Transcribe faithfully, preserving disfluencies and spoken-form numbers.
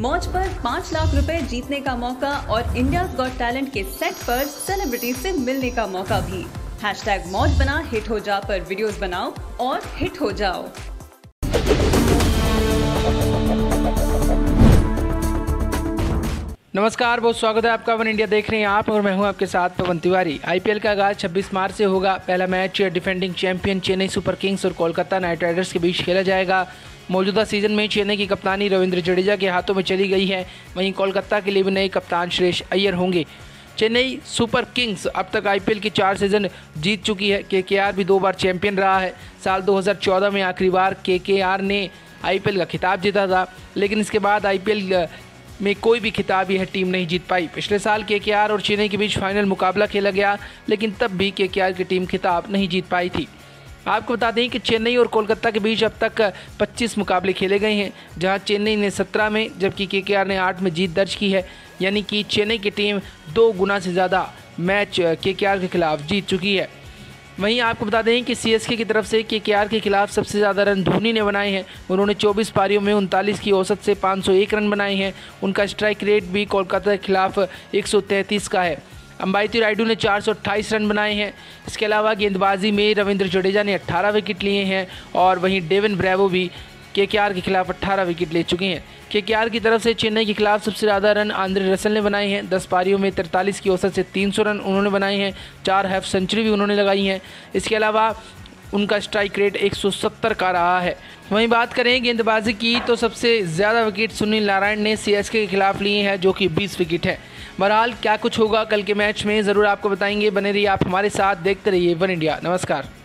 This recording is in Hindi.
मौज पर पाँच लाख रुपए जीतने का मौका और इंडियाज गॉट टैलेंट के सेट पर सेलिब्रिटी से मिलने का मौका भी। हैशटैग मौज बना हिट हो जा पर वीडियोस बनाओ और हिट हो जाओ। नमस्कार, बहुत स्वागत है आपका वन इंडिया देख रहे हैं आप और मैं हूं आपके साथ पवन तिवारी। आईपीएल का आगाज छब्बीस मार्च से होगा। पहला match defending champion Chennai super Kings और कोलकाता नाइट राइडर्स के बीच खेला जाएगा। मौजूदा सीजन में चेन्नई की कप्तानी रविंद्र जडेजा के हाथों में चली गई है, वहीं कोलकाता के लिए भी नए कप्तान श्रेयस अय्यर होंगे। चेन्नई सुपर किंग्स अब तक आईपीएल की चार सीजन जीत चुकी है। केकेआर भी दो बार चैंपियन रहा है। साल दो हज़ार चौदह में आखिरी बार केकेआर ने आईपीएल का खिताब जीता था, लेकिन इसके बाद आईपीएल में कोई भी खिताब यह टीम नहीं जीत पाई। पिछले साल केकेआर और चेन्नई के बीच फाइनल मुकाबला खेला गया, लेकिन तब भी केकेआर की टीम खिताब नहीं जीत पाई थी। आपको बता दें कि चेन्नई और कोलकाता के बीच अब तक पच्चीस मुकाबले खेले गए हैं, जहां चेन्नई ने सत्रह में जबकि केकेआर ने आठ में जीत दर्ज की है। यानी कि चेन्नई की टीम दो गुना से ज़्यादा मैच केकेआर के खिलाफ जीत चुकी है। वहीं आपको बता दें कि सीएसके की तरफ से केकेआर के खिलाफ सबसे ज़्यादा रन धोनी ने बनाए हैं। उन्होंने चौबीस पारियों में उनतालीस की औसत से पाँच सौ एक रन बनाए हैं। उनका स्ट्राइक रेट भी कोलकाता के खिलाफ एक सौ तैंतीस का है। अंबाती रायडू ने चार सौ अट्ठाईस रन बनाए हैं। इसके अलावा गेंदबाजी में रविंद्र जडेजा ने अट्ठारह विकेट लिए हैं और वहीं डेविन ब्रावो भी केकेआर के खिलाफ अट्ठारह विकेट ले चुके हैं। केकेआर की तरफ से चेन्नई के खिलाफ सबसे ज़्यादा रन आंद्रे रसल ने बनाए हैं। दस पारियों में तैंतालीस की औसत से तीन सौ रन उन्होंने बनाए हैं। चार हाफ सेंचुरी भी उन्होंने लगाई हैं। इसके अलावा उनका स्ट्राइक रेट एक सौ सत्तर का रहा है। वहीं बात करें गेंदबाजी की तो सबसे ज़्यादा विकेट सुनील नारायण ने सीएसके के खिलाफ लिए हैं, जो कि बीस विकेट है। बहरहाल क्या कुछ होगा कल के मैच में ज़रूर आपको बताएंगे। बने रहिए आप हमारे साथ, देखते रहिए वन इंडिया। नमस्कार।